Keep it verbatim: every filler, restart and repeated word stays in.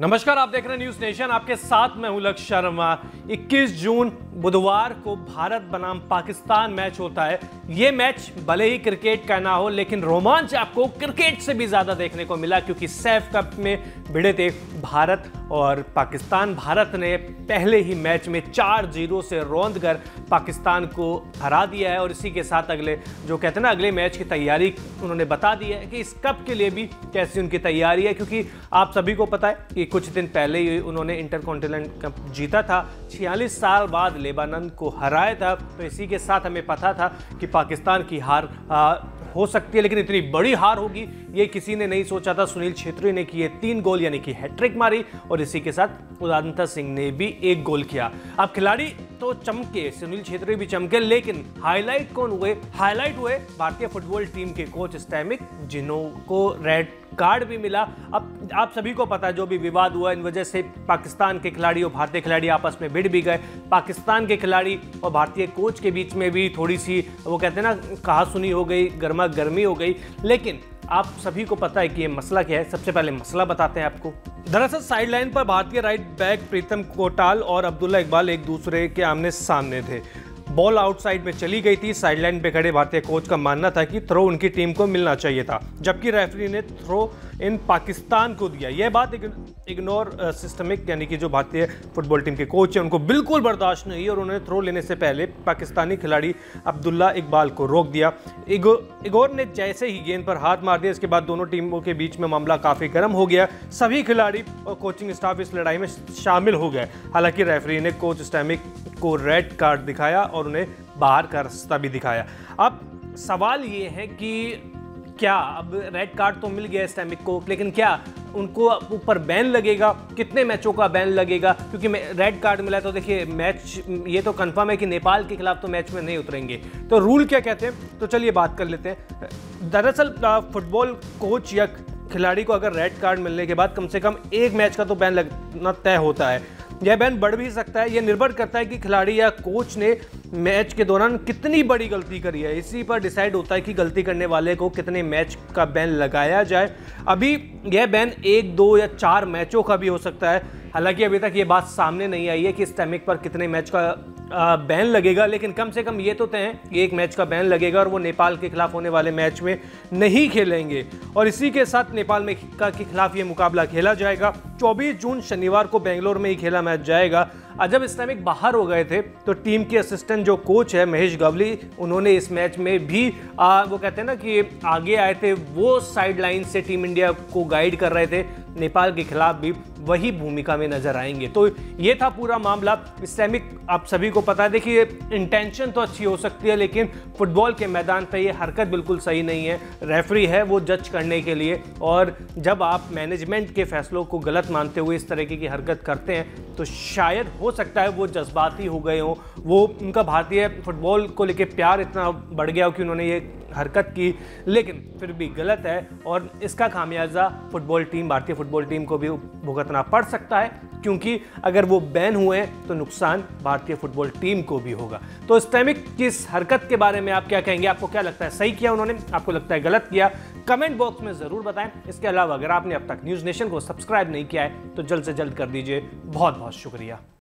नमस्कार, आप देख रहे हैं न्यूज नेशन। आपके साथ मैं हूं लक्ष्य शर्मा। इक्कीस जून बुधवार को भारत बनाम पाकिस्तान मैच होता है। ये मैच भले ही क्रिकेट का ना हो, लेकिन रोमांच आपको क्रिकेट से भी ज़्यादा देखने को मिला, क्योंकि सैफ कप में भिड़े थे भारत और पाकिस्तान। भारत ने पहले ही मैच में चार जीरो से रौंद कर पाकिस्तान को हरा दिया है और इसी के साथ अगले जो कहते हैं ना अगले मैच की तैयारी उन्होंने बता दी है कि इस कप के लिए भी कैसी उनकी तैयारी है, क्योंकि आप सभी को पता है कि कुछ दिन पहले ही उन्होंने इंटर कॉन्टिनेंट कप जीता था, छियालीस साल बाद लेबानन को हराया था। तो इसी के साथ हमें पता था कि पाकिस्तान की हार आ, हो सकती है, लेकिन इतनी बड़ी हार होगी ये किसी ने नहीं सोचा था। सुनील छेत्री ने किए तीन गोल यानी कि हैट्रिक मारी और इसी के साथ उदंता सिंह ने भी एक गोल किया। अब खिलाड़ी तो चमके, सुनील छेत्री भी चमके, लेकिन हाईलाइट कौन हुए? हाईलाइट हुए भारतीय फुटबॉल टीम के कोच स्टैमिक जिनो को रेड कार्ड भी मिला। अब आप सभी को पता है जो भी विवाद हुआ, इन वजह से पाकिस्तान के खिलाड़ी और भारतीय खिलाड़ी आपस में भिड़ भी गए। पाकिस्तान के खिलाड़ी और भारतीय कोच के बीच में भी थोड़ी सी वो कहते हैं ना कहासुनी हो गई, गर्मा गर्मी हो गई। लेकिन आप सभी को पता है कि ये मसला क्या है। सबसे पहले मसला बताते हैं आपको। दरअसल साइडलाइन पर भारतीय राइट बैक प्रीतम कोटाल और अब्दुल्ला इकबाल एक दूसरे के आमने सामने थे। बॉल आउटसाइड में चली गई थी। साइडलाइन पे खड़े भारतीय कोच का मानना था कि थ्रो उनकी टीम को मिलना चाहिए था, जबकि रेफरी ने थ्रो इन पाकिस्तान को दिया। यह बात इग्नोर सिस्टमिक यानी कि जो भारतीय फुटबॉल टीम के कोच हैं उनको बिल्कुल बर्दाश्त नहीं हुई और उन्होंने थ्रो लेने से पहले पाकिस्तानी खिलाड़ी अब्दुल्ला इकबाल को रोक दिया। इगोर ने जैसे ही गेंद पर हाथ मार दिया, इसके बाद दोनों टीमों के बीच में मामला काफ़ी गर्म हो गया। सभी खिलाड़ी और कोचिंग स्टाफ इस लड़ाई में शामिल हो गए। हालांकि रेफरी ने कोच स्टैमिक को रेड कार्ड दिखाया और उन्हें बाहर का रास्ता भी दिखाया। अब सवाल ये है कि क्या अब रेड कार्ड तो मिल गया स्टैमिक को, लेकिन क्या उनको ऊपर बैन लगेगा? कितने मैचों का बैन लगेगा? क्योंकि रेड कार्ड मिला तो देखिए मैच ये तो कंफर्म है कि नेपाल के खिलाफ तो मैच में नहीं उतरेंगे। तो रूल क्या कहते हैं, तो चलिए बात कर लेते हैं। दरअसल फुटबॉल कोच या खिलाड़ी को अगर रेड कार्ड मिलने के बाद कम से कम एक मैच का तो बैन लगना तय होता है। यह बैन बढ़ भी सकता है। यह निर्भर करता है कि खिलाड़ी या कोच ने मैच के दौरान कितनी बड़ी गलती करी है। इसी पर डिसाइड होता है कि गलती करने वाले को कितने मैच का बैन लगाया जाए। अभी यह बैन एक, दो या चार मैचों का भी हो सकता है। हालांकि अभी तक ये बात सामने नहीं आई है कि स्टैमिक पर कितने मैच का बैन लगेगा, लेकिन कम से कम ये तो तय है कि एक मैच का बैन लगेगा और वो नेपाल के खिलाफ होने वाले मैच में नहीं खेलेंगे। और इसी के साथ नेपाल में का के खिलाफ ये मुकाबला खेला जाएगा। चौबीस जून शनिवार को बेंगलोर में ही खेला मैच जाएगा। जब स्टैमिक बाहर हो गए थे तो टीम के असिस्टेंट जो कोच है महेश गवली, उन्होंने इस मैच में भी आ, वो कहते हैं ना कि आगे आए थे, वो साइड लाइन से टीम इंडिया को गाइड कर रहे थे। नेपाल के खिलाफ भी वही भूमिका में नजर आएंगे। तो ये था पूरा मामला। स्टैमिक आप सभी को पता है, देखिए इंटेंशन तो अच्छी हो सकती है, लेकिन फुटबॉल के मैदान पर यह हरकत बिल्कुल सही नहीं है। रेफरी है वो जज करने के लिए, और जब आप मैनेजमेंट के फैसलों को गलत मानते हुए इस तरीके की हरकत करते हैं तो शायद हो सकता है वो जज्बाती हो गए हों, वो उनका भारतीय फुटबॉल को लेके प्यार इतना बढ़ गया हो कि उन्होंने ये हरकत की, लेकिन फिर भी गलत है और इसका खामियाजा फुटबॉल टीम भारतीय फुटबॉल टीम को भी भुगतना पड़ सकता है, क्योंकि अगर वो बैन हुए तो नुकसान भारतीय फुटबॉल टीम को भी होगा। तो स्टैमिक की इस हरकत के बारे में आप क्या कहेंगे? आपको क्या लगता है, सही किया उन्होंने, आपको लगता है गलत किया? कमेंट बॉक्स में ज़रूर बताएं। इसके अलावा अगर आपने अब तक न्यूज़ नेशन को सब्सक्राइब नहीं किया है तो जल्द से जल्द कर दीजिए। बहुत बहुत शुक्रिया।